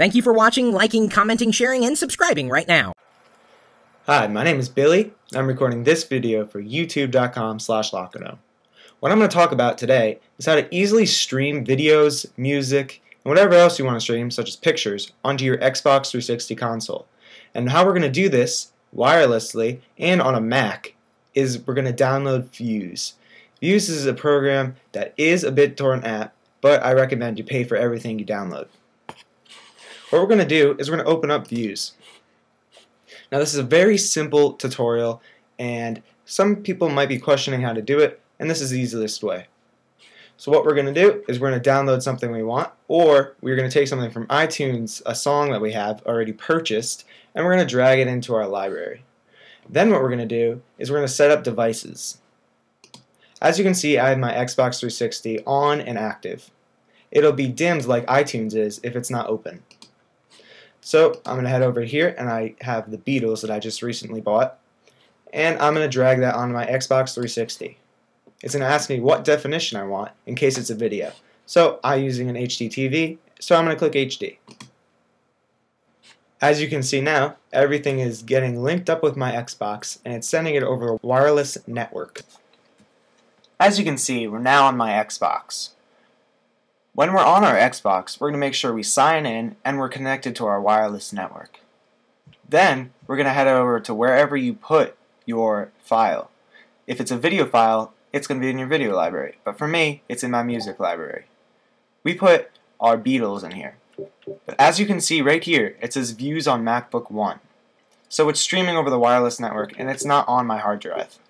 Thank you for watching, liking, commenting, sharing, and subscribing right now. Hi, my name is Billy. I'm recording this video for youtube.com/Lockergnome. What I'm going to talk about today is how to easily stream videos, music, and whatever else you want to stream, such as pictures, onto your Xbox 360 console. And how we're going to do this wirelessly and on a Mac is we're going to download Vuze. Vuze is a program that is a BitTorrent app, but I recommend you pay for everything you download. What we're going to do is we're going to open up Vuze. Now this is a very simple tutorial, and some people might be questioning how to do it, and this is the easiest way. So what we're going to do is we're going to download something we want, or we're going to take something from iTunes, a song that we have already purchased, and we're going to drag it into our library. Then what we're going to do is we're going to set up devices. As you can see, I have my Xbox 360 on and active. It'll be dimmed like iTunes is if it's not open. So I'm going to head over here, and I have the Beatles that I just recently bought, and I'm going to drag that onto my Xbox 360. It's going to ask me what definition I want in case it's a video. So I'm using an HDTV, so I'm going to click HD. As you can see now, everything is getting linked up with my Xbox, and it's sending it over a wireless network. As you can see, we're now on my Xbox. When we're on our Xbox, we're going to make sure we sign in and we're connected to our wireless network. Then we're going to head over to wherever you put your file. If it's a video file, it's going to be in your video library, but for me, it's in my music library. We put our Beatles in here. But as you can see right here, it says Vuze on MacBook One. So it's streaming over the wireless network and it's not on my hard drive.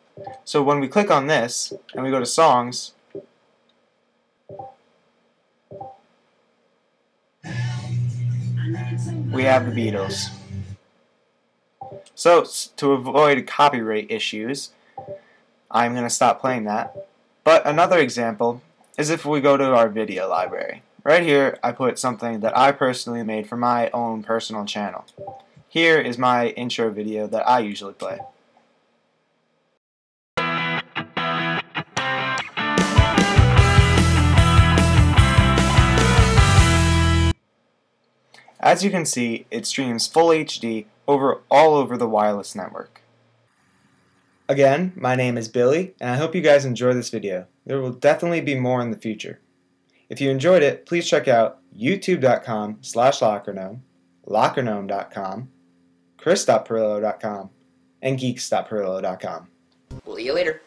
So when we click on this and we go to songs, we have the Beatles. So to avoid copyright issues, I'm going to stop playing that. But another example is if we go to our video library. Right here I put something that I personally made for my own personal channel. Here is my intro video that I usually play. As you can see, it streams full HD all over the wireless network. Again, my name is Billy, and I hope you guys enjoy this video. There will definitely be more in the future. If you enjoyed it, please check out youtube.com/Lockergnome, Lockergnome.com, Chris.Pirillo.com, and Geeks.Pirillo.com. We'll see you later.